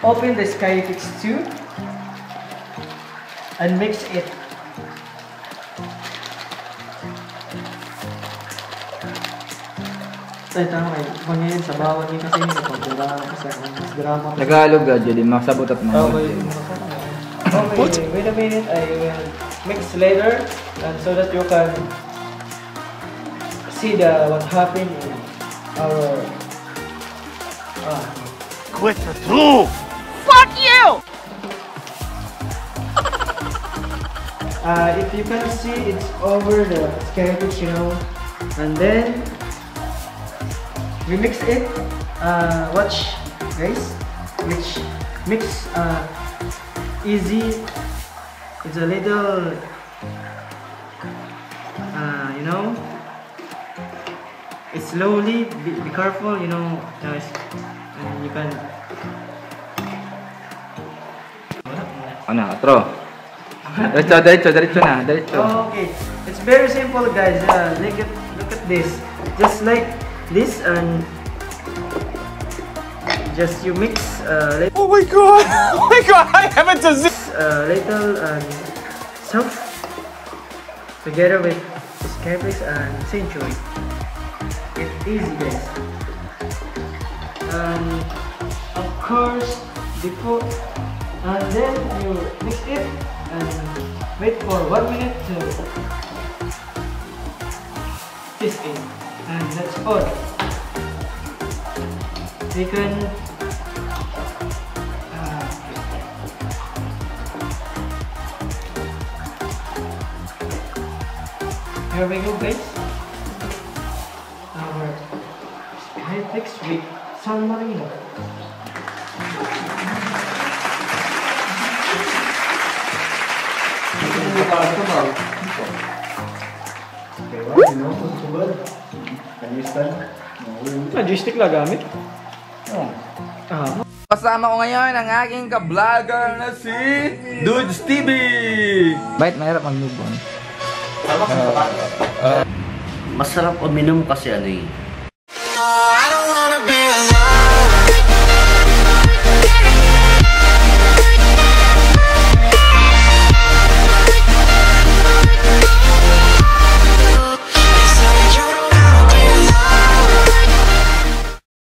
Open the sky mixture and mix it. Ay, tama eh. Pag ngayon, sa bawal niya kasi mas drama. Nag-aalog ka, Jody. Masabot at mga. Okay, wait a minute. I will mix later and so that you can see the what happened in our... Quit the tool! Fuck you! If you can see, it's over the sandwich, you know. And then... we mix it. Watch, guys. Mix easy. It's a little, you know. It's slowly. Be careful, you know, guys. And you can. Ano? Tro. Diretso na. Okay. It's very simple, guys. Look at this. Just like. This and just you mix little. Oh my god, I have a disease. Little and stuff together with scapes and century. It's easy, guys. And of course before and then you mix it and wait for 1 minute to twist in. And that's all. We can here we go, guys. Our Skyflix with San Marino. Okay, well, you know, it's good. Logistic lang gamit. Kasama ko ngayon ang aking ka-vlogger na si Dudes TV. Bait, mahirap mag-move on. Masarap uminom kasi ano eh.